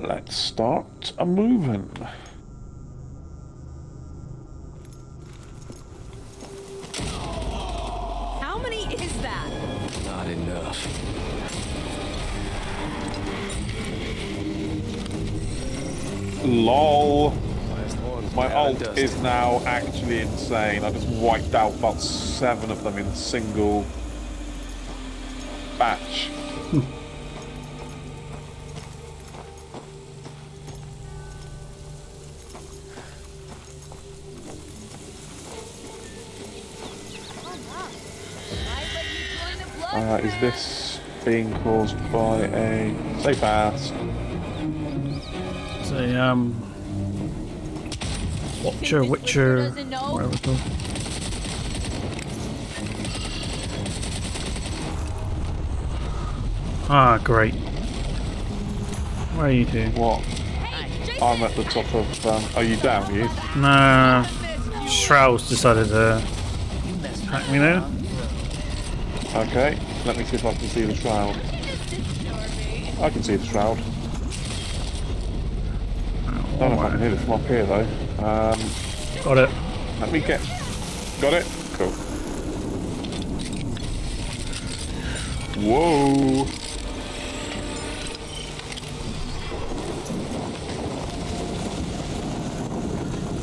Let's start a moving. How many is that? Not enough. LOL. My ult is now actually insane. I just wiped out about 7 of them in a single batch. Is this being caused by a safe house? It's a Witcher, whatever it's called. Ah, great. Where are you two? What? Hey, I'm at the top of. Are you down? You? Nah. Shroud's decided to attack me now. Okay, let me see if I can see the shroud. I can see the shroud. Oh, I don't know if I can hear it from up here though. Got it. Let me get. Got it? Cool. Whoa!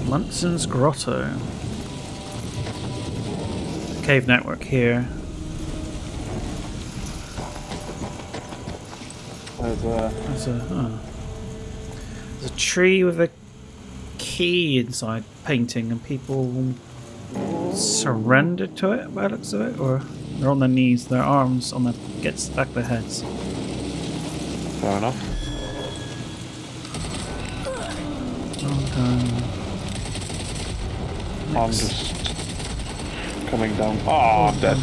Munson's Grotto. Cave network here. There's a tree with a key inside painting, and people surrender to it by the looks of it, or they're on their knees, their arms on the gets back their heads. Fair enough. Okay. I'm just coming down. Oh, I'm dead.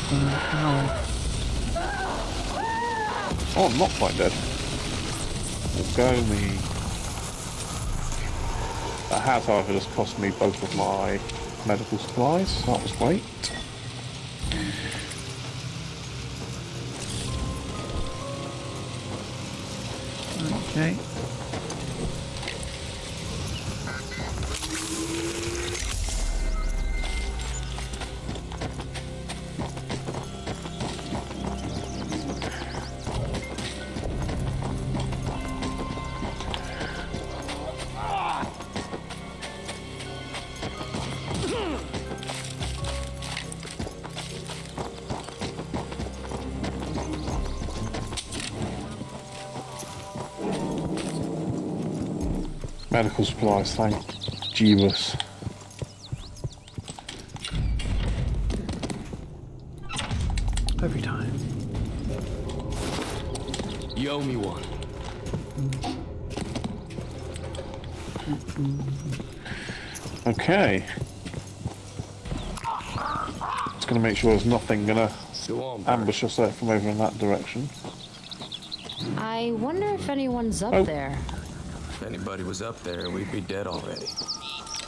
Oh, I'm not quite dead. Go me. That has, however, just cost me both of my medical supplies, so that was great. Okay. Medical supplies, thank Jeebus. Every time. You owe me one. Okay. Just gonna make sure there's nothing gonna ambush us out from over in that direction. I wonder if anyone's up there. If anybody was up there, we'd be dead already.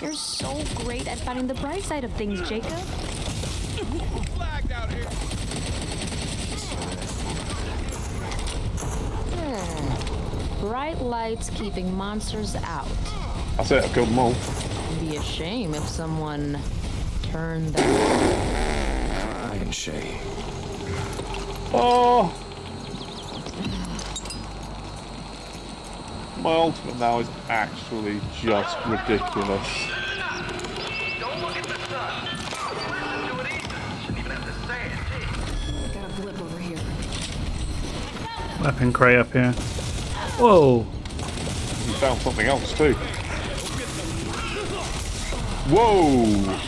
You're so great at finding the bright side of things, Jacob. Flagged out here. Bright lights keeping monsters out. I said I've killed them all. It'd be a shame if someone turned that. I can shave. Oh! My ultimate now is actually just ridiculous. Don't look at the sun. Do it even. Even have the sand. Got a blip over here. Weapon crate up here. Whoa! You found something else too. Whoa!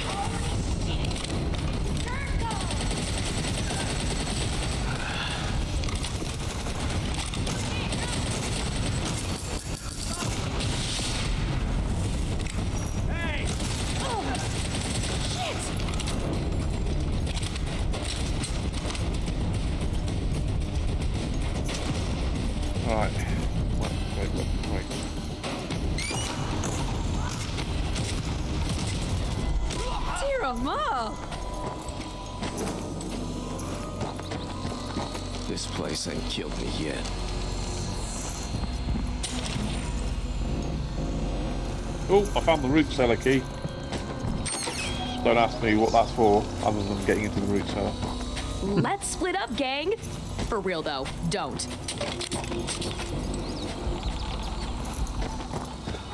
This place ain't killed me yet. Oh, I found the root cellar key. Just don't ask me what that's for, other than getting into the root cellar. Let's split up, gang. For real, though, don't.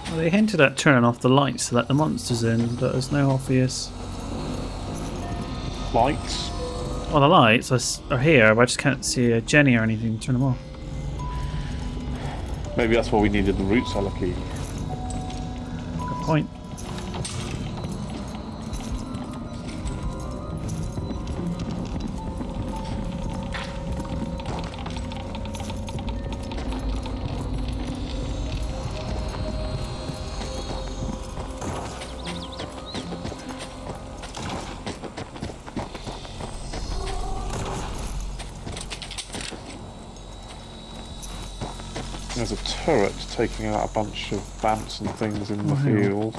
Well, they hinted at turning off the lights to let the monsters in, but there's no obvious... Lights? Well, the lights are here, but I just can't see a Jenny or anything to turn them off. Maybe that's why we needed the root cellar key. Good point. There's a turret taking out a bunch of bants and things in the field.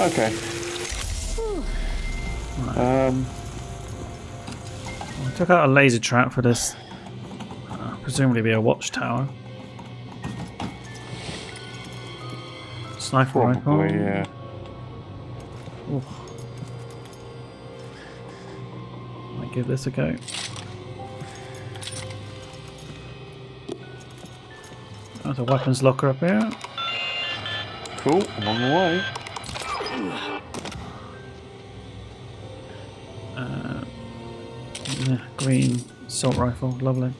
Okay. I took out a laser trap for this, presumably be a watchtower. Sniper probably, rifle. Yeah. Oof. Might give this a go. There's a weapons locker up here. Cool, I'm on the way. Yeah, green assault rifle, lovely.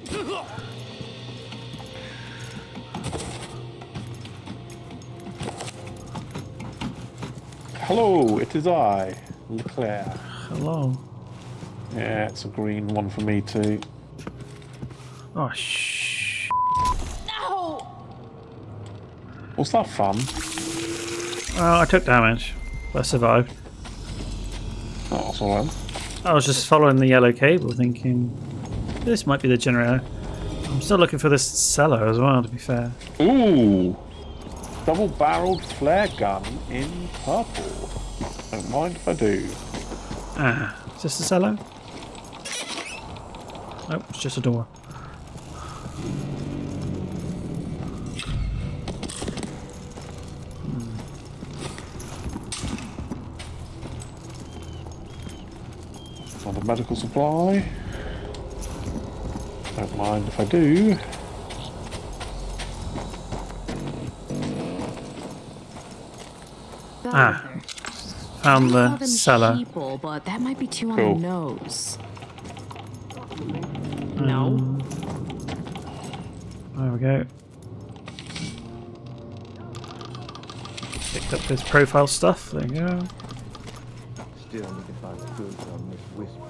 Hello, it is I, Leclerc. Hello. Yeah, it's a green one for me too. Oh sh. No. Was that fun? Well, I took damage. I survived. Oh, that's alright. I was just following the yellow cable thinking this might be the generator. I'm still looking for this cellar as well, to be fair. Ooh! Double barreled flare gun in purple. Don't mind if I do. Ah, is this the cellar? Nope, it's just a door. Another medical supply. Don't mind if I do. Ah, found the cellar. People, but that might be too on the nose. No. There we go. Picked up his profile stuff. There you go. Still need to find food on Miss Whisper.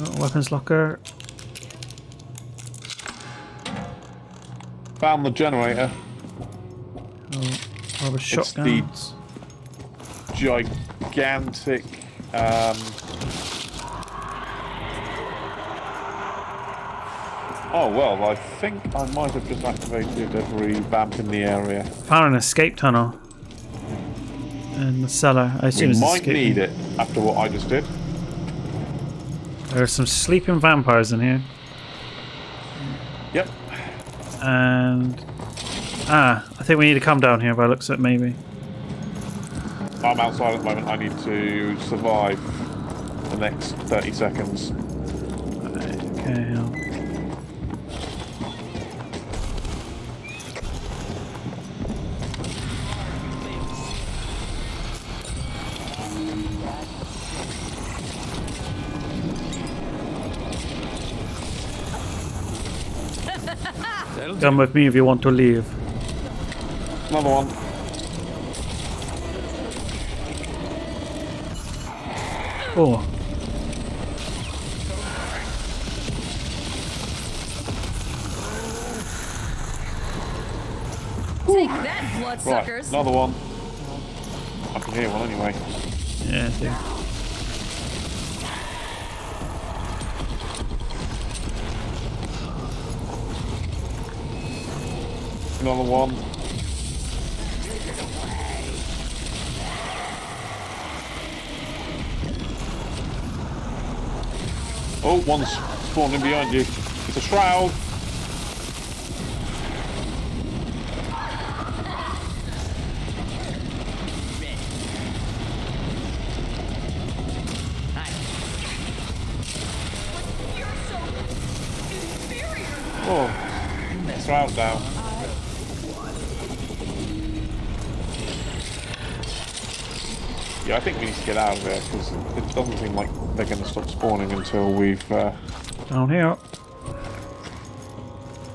Oh, weapons locker. Found the generator. Oh, rubber shotgun. It's the gigantic Oh well, I think I might have just activated every vamp in the area. Found an escape tunnel. In the cellar, I assume. You might need it after what I just did. There are some sleeping vampires in here. Yep. And I think we need to come down here by the looks of it, maybe. I'm outside at the moment. I need to survive the next 30 seconds. Right, okay. Come with me if you want to leave. Another one. Oh. Take that, bloodsuckers. Right, another one. I can hear one anyway. Yeah, I think. another one. Oh, one's spawned in behind you. It's a shroud. Oh, shroud down. Yeah, I think we need to get out of there because it doesn't seem like they're going to stop spawning until we've... Down here.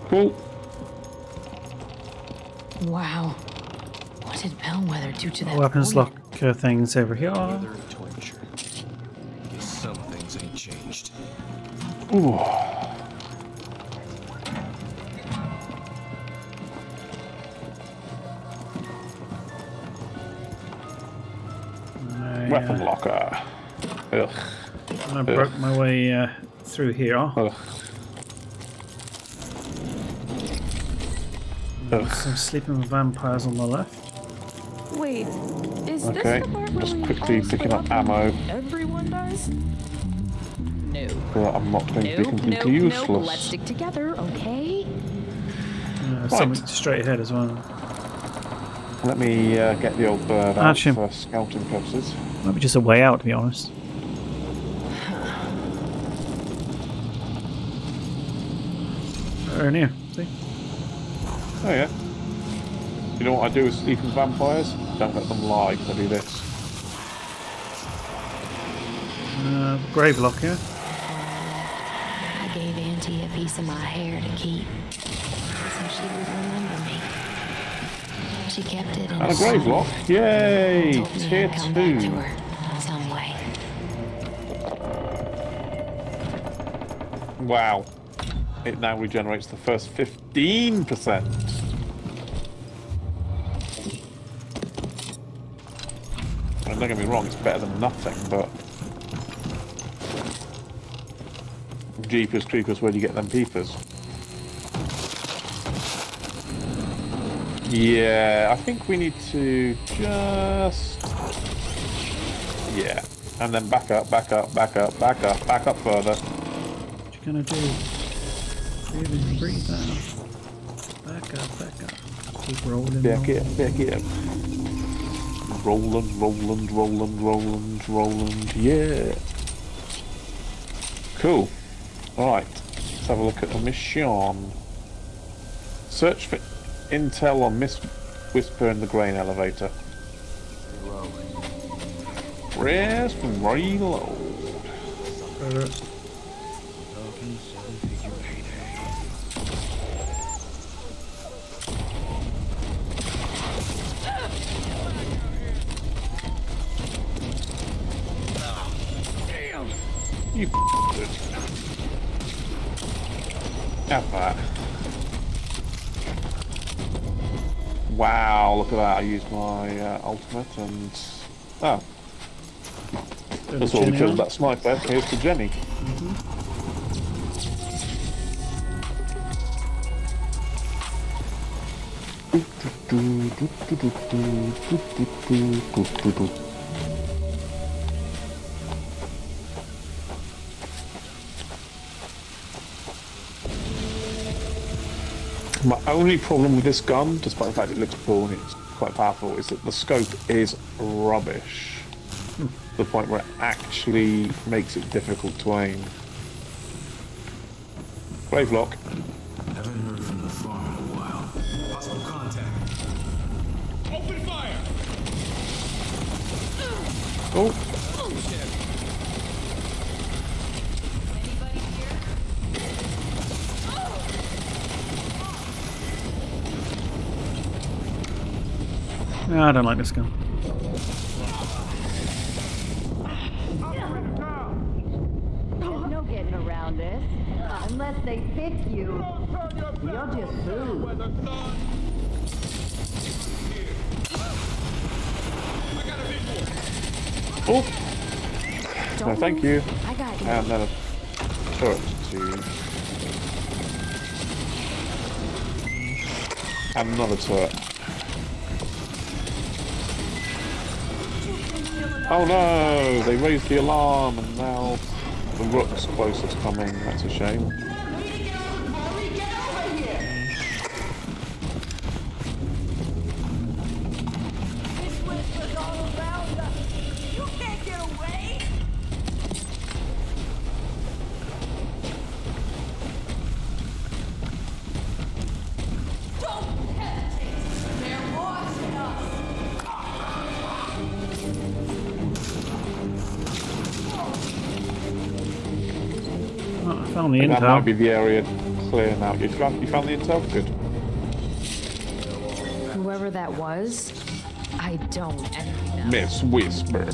Cool. Wow. What did Bellwether do to that weapons point? Lock things over here. Torture. Some things ain't changed. Ooh. Weapon locker. Ugh. And I broke my way through here. Ugh. Some sleeping vampires on the left. Wait, is this the part where just quickly picking up ammo. Everyone does? No. But I'm not going to be completely useless. No, let's stick together, okay? Something straight ahead as well. Let me get the old bird out for scouting purposes. Might be just a way out, to be honest. Very near, see? Oh yeah. You know what I do with sleeping vampires? Don't let them lie, I do this. Grave lock here. I gave Auntie a piece of my hair to keep, so she would remember me. She kept it in and a grave lock. Yay! Tier 2. Some way. Wow. It now regenerates the first 15%. I'm not gonna be wrong, it's better than nothing, but Jeepers Creepers, where do you get them peepers? Yeah, I think we need to just... Yeah, and then back up, back up, back up, back up, back up further. What you gonna do? Breathe in, breathe out. Back up, back up. Keep rolling. Back up, back up. Rolling, rolling, rolling, rolling, rolling. Yeah. Cool. Alright, let's have a look at the mission. Search for intel on Miss Whisper in the grain elevator. Rest and reload. Damn. You have that. Wow, look at that, I used my ultimate and... Oh. That's all we killed that sniper, here's to Jenny. My only problem with this gun, despite the fact it looks cool and it's quite powerful, is that the scope is rubbish. To the point where it actually makes it difficult to aim. Grave lock. Haven't heard from the farm in a while. Possible contact. Open fire! Oh. I don't like this gun. There's no getting around this. Unless they pick you, you'll just move. Oh! No, thank you. I got you. And then a turret to... And another turret. Oh no! They raised the alarm and now the rook's closer to coming. That's a shame. The intel. That might be the area clear now. You found the intel? Good. Whoever that was, I don't envy them. Miss Whisper.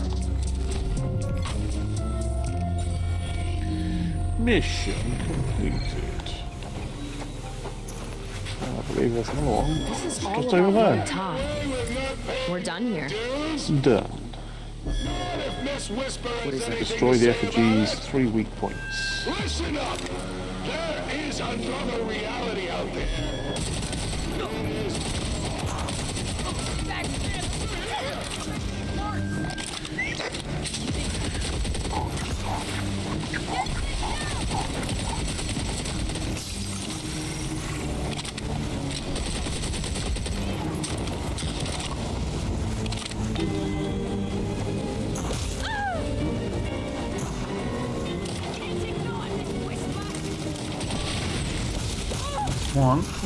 Mission completed. Oh, I believe there's another one. This is all just over there. We're done here. It's done. What is that? Destroy the effigies, 3 weak points. Listen up! There is another reality out there.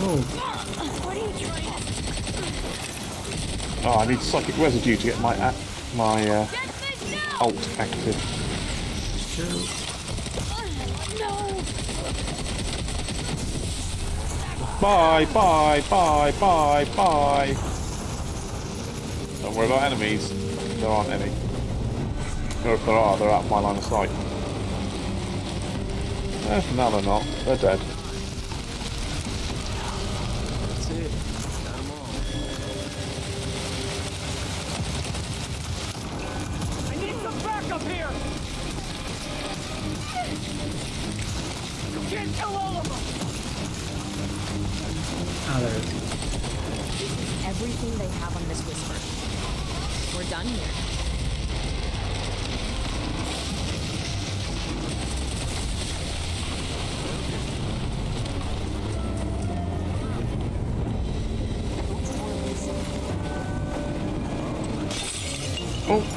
Oh, I need psychic residue to get my ult active. No. Bye. Don't worry about enemies. There aren't any. Or if there are, they're out of my line of sight. No, they're not. They're dead.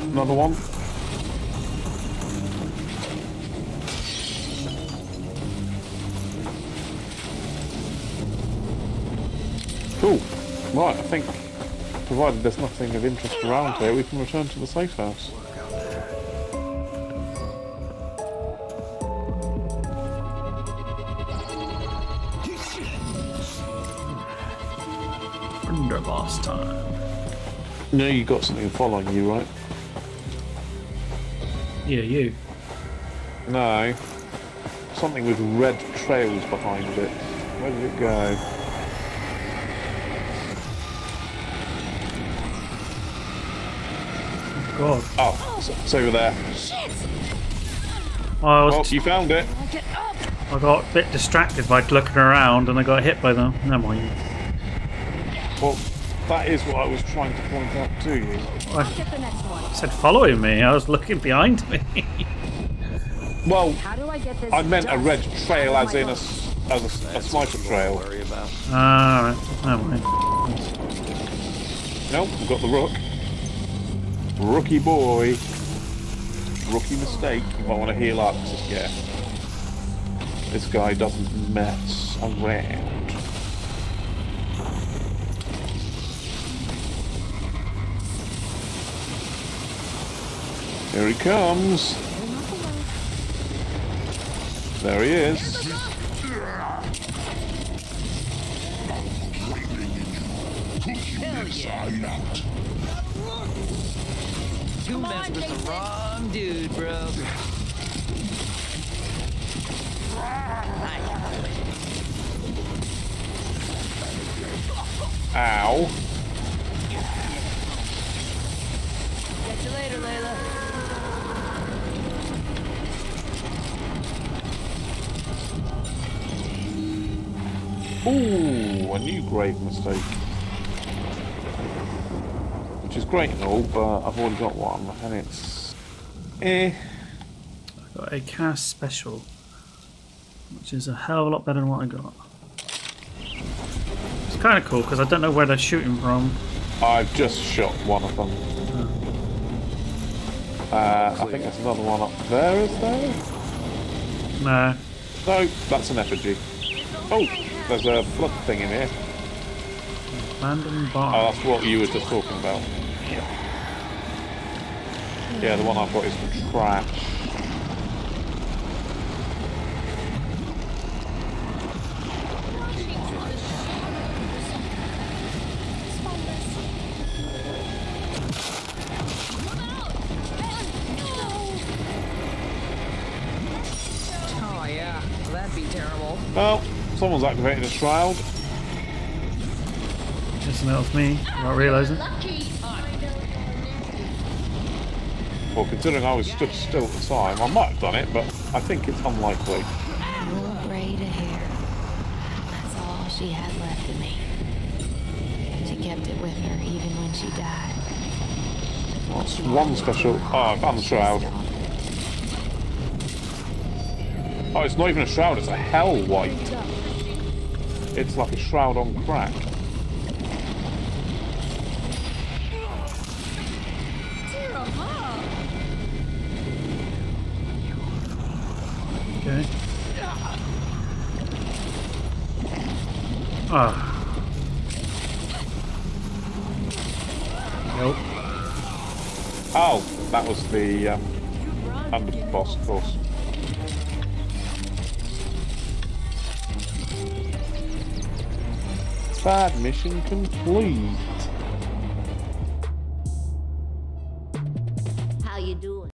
Another one. Cool. Right, I think, provided there's nothing of interest around here, we can return to the safe house. Underboss time. No, you got something following you, right? Yeah, you. No. Something with red trails behind it. Where did it go? God. Oh, it's over there. Shit! Oh, you found it. I got a bit distracted by looking around and I got hit by them. Never mind. Well, that is what I was trying to point out to you. I said following me, I was looking behind me. Well, I meant a red trail as in a sniper trail. Alright, never mind. Nope, we've got the rook. Rookie boy. Rookie mistake. You might want to heal up, yeah. This guy doesn't mess around. Here he comes. There he is. You messed with the wrong dude, bro. Ow. Catch you later, Layla. Ooh, a new grave mistake. which is great and all, but I've already got one, and it's I got a cast special, which is a hell of a lot better than what I got. It's kind of cool because I don't know where they're shooting from. I've just shot one of them. Oh. I think there's another one up there, is there? No. No, that's an effigy. Oh, there's a blood thing in here. Abandoned bar. Oh, that's what you were just talking about. Yeah. Yeah, the one I've got is from trash. Well, someone's activated a shroud. Just an elf me, not realising. Well, considering I was stood still at the time, I might have done it, but I think it's unlikely. No braid of hair. That's all she had left of me. She kept it with her even when she died. What's one special? Oh, I found the shroud. Oh, it's not even a shroud, it's a hell wipe. It's like a shroud on crack. Okay. Ah. Nope. Oh, that was the underboss, of course. Bad mission complete. How you doing?